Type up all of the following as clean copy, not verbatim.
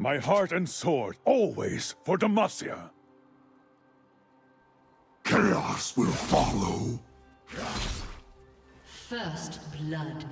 My heart and sword, always for Demacia. Chaos will follow. First blood.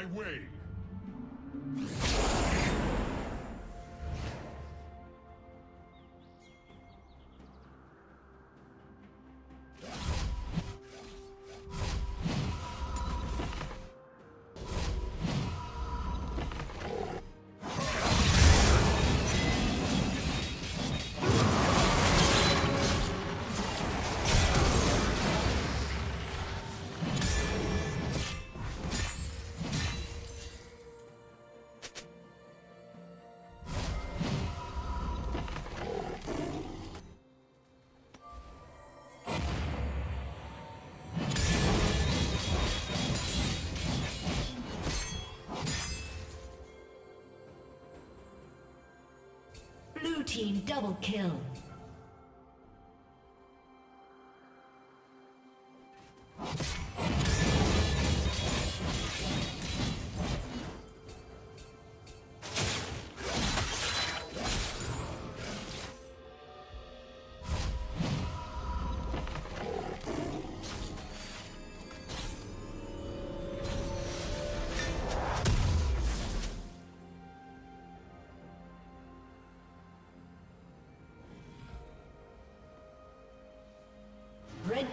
my way. Team double kill. Red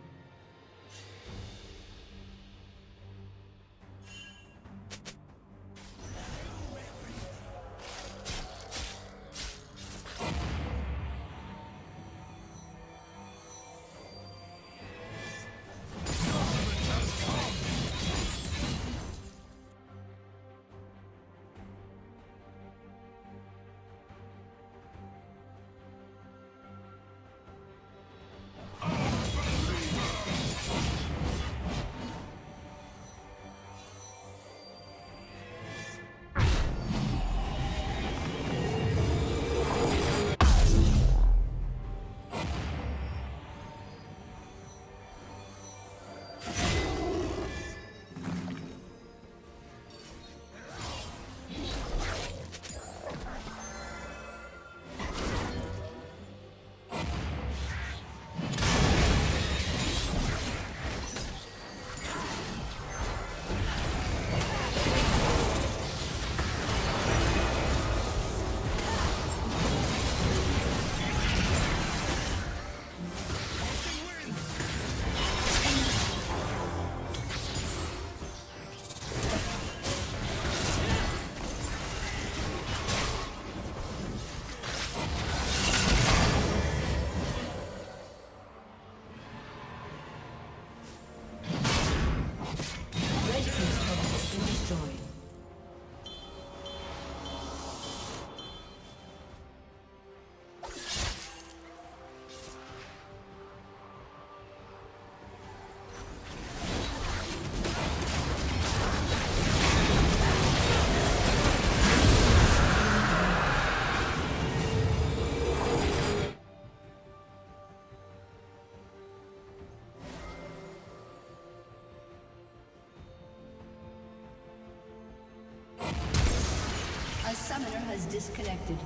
A summoner has disconnected.